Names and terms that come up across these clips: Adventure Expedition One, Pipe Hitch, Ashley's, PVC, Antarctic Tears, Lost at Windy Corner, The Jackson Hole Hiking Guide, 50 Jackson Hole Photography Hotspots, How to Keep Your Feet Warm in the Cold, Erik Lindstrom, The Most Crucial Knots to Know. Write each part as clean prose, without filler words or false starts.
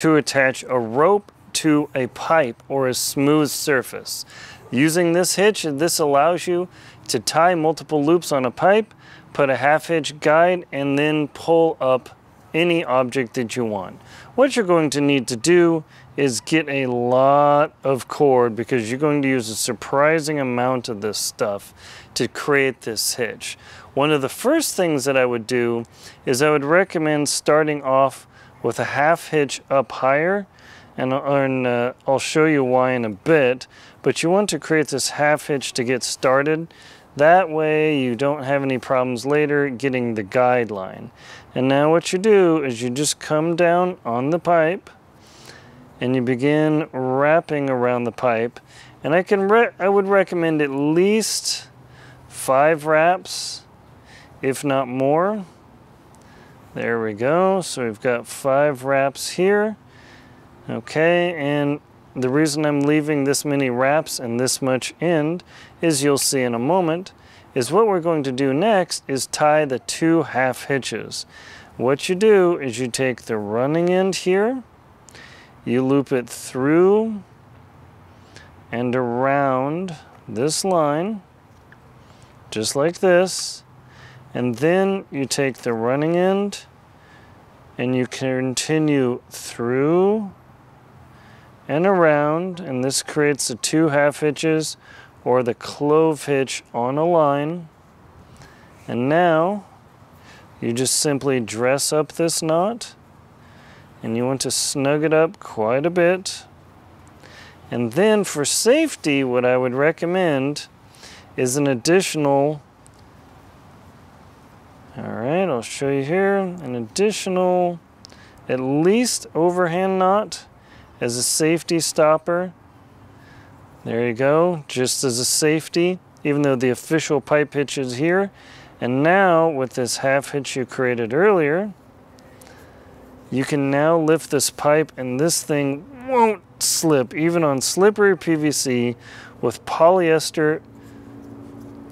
to attach a rope to a pipe or a smooth surface. Using this hitch, this allows you to tie multiple loops on a pipe, put a half hitch guide, and then pull up any object that you want. What you're going to need to do is get a lot of cord because you're going to use a surprising amount of this stuff to create this hitch. One of the first things that I would do is I would recommend starting off with a half hitch up higher, and I'll show you why in a bit, but you want to create this half hitch to get started. That way you don't have any problems later getting the guideline. And now what you do is you just come down on the pipe and you begin wrapping around the pipe. And I would recommend at least 5 wraps, if not more. There we go. So we've got 5 wraps here. Okay, and the reason I'm leaving this many wraps and this much end is, you'll see in a moment, is what we're going to do next is tie the 2 half hitches. What you do is you take the running end here, you loop it through and around this line, just like this, and then you take the running end and you continue through and around, and this creates the 2 half hitches or the clove hitch on a line. And now you just simply dress up this knot, and you want to snug it up quite a bit. And then for safety, what I would recommend is an additional, all right, I'll show you here, an additional at least overhand knot as a safety stopper. There you go, just as a safety, even though the official pipe hitch is here. And now with this half hitch you created earlier, you can now lift this pipe and this thing won't slip, even on slippery PVC with polyester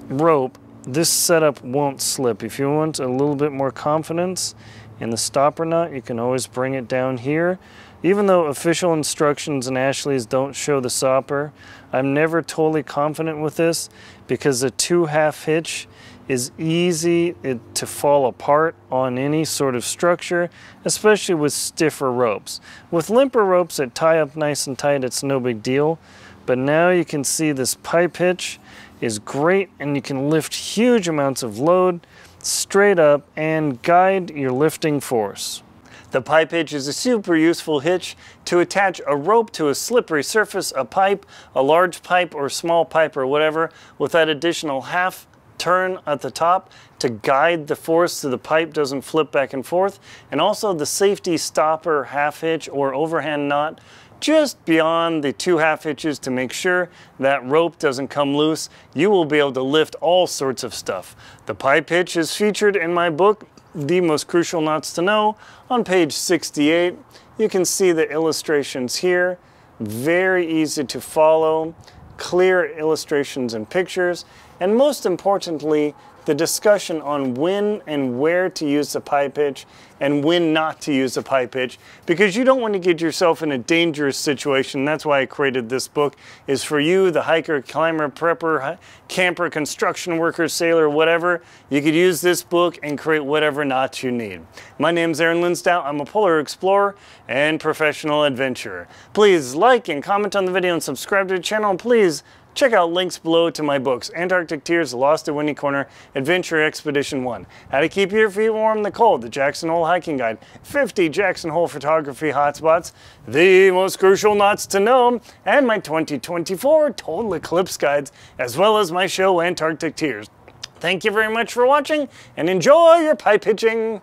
rope. This setup won't slip. If you want a little bit more confidence in the stopper knot, you can always bring it down here. Even though official instructions in Ashley's don't show the stopper, I'm never totally confident with this because the 2 half hitch is easy to fall apart on any sort of structure, especially with stiffer ropes. With limper ropes that tie up nice and tight, it's no big deal. But now you can see this pipe hitch is great, and you can lift huge amounts of load straight up and guide your lifting force. The pipe hitch is a super useful hitch to attach a rope to a slippery surface, a pipe, a large pipe or small pipe or whatever, with that additional half turn at the top to guide the force so the pipe doesn't flip back and forth, and also the safety stopper half hitch or overhand knot just beyond the 2 half hitches to make sure that rope doesn't come loose. You will be able to lift all sorts of stuff. The pipe hitch is featured in my book, The Most Crucial Knots to Know. On page 68, you can see the illustrations here. Very easy to follow, clear illustrations and pictures, and most importantly, the discussion on when and where to use the pipe hitch and when not to use the pipe hitch, because you don't want to get yourself in a dangerous situation. That's why I created this book, is for you, the hiker, climber, prepper, camper, construction worker, sailor, whatever. You could use this book and create whatever knots you need. My name's Erik Lindstrom. I'm a polar explorer and professional adventurer. Please like and comment on the video and subscribe to the channel. And please check out links below to my books, Antarctic Tears, Lost at Windy Corner, Adventure Expedition 1, How to Keep Your Feet Warm in the Cold, The Jackson Hole Hiking Guide, 50 Jackson Hole Photography Hotspots, The Most Crucial Knots to Know, and my 2024 Total Eclipse Guides, as well as my show, Antarctic Tears. Thank you very much for watching, and enjoy your pipe hitching!